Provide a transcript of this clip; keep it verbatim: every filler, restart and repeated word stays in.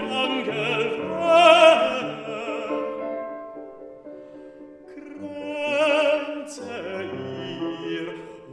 Hunger.